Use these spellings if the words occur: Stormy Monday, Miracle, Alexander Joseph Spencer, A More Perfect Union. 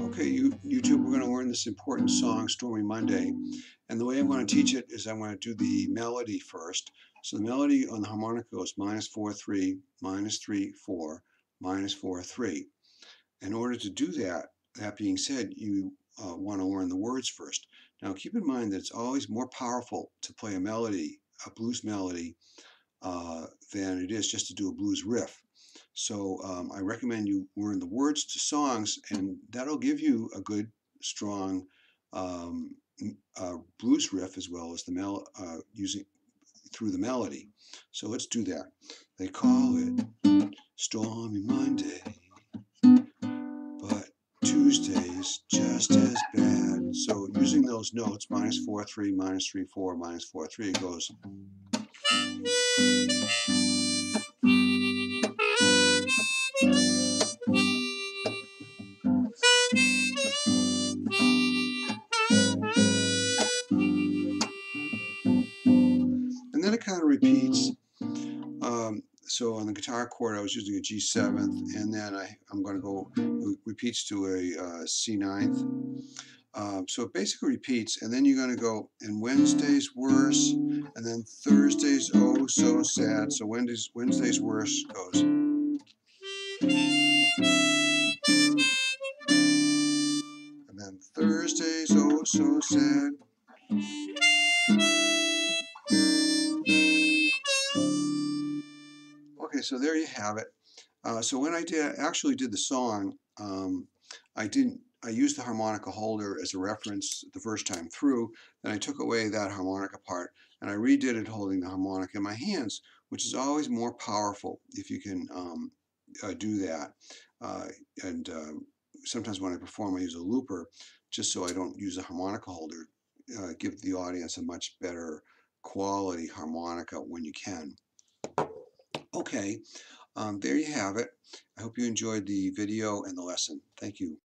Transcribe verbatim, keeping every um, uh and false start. Okay, you, YouTube, we're going to learn this important song, Stormy Monday. And the way I'm going to teach it is I'm going to do the melody first. So the melody on the harmonica is minus four, three, minus three, four, minus four, three. In order to do that, that being said, you uh, want to learn the words first. Now keep in mind that it's always more powerful to play a melody, a blues melody, uh, than it is just to do a blues riff. So um, I recommend you learn the words to songs, and that'll give you a good, strong um, uh, blues riff as well as the mel uh, using through the melody. So let's do that. They call it Stormy Monday, but Tuesday's just as bad. So using those notes, minus four, three, minus three, four, minus four, three, it goes. Kind of repeats. Um, so on the guitar chord I was using a G seventh, and then I, I'm going to go, it repeats to a uh, C ninth. Um, so it basically repeats, and then you're going to go, and Wednesday's worse, and then Thursday's oh so sad. So Wednesday's, Wednesday's worse goes. And then Thursday's oh so sad. So there you have it. Uh, so when I did actually did the song, um, I didn't. I used the harmonica holder as a reference the first time through. Then I took away that harmonica part, and I redid it holding the harmonica in my hands, which is always more powerful if you can um, uh, do that. Uh, and uh, sometimes when I perform, I use a looper just so I don't use a harmonica holder. Uh, give the audience a much better quality harmonica when you can. Okay, um, there you have it. I hope you enjoyed the video and the lesson. Thank you.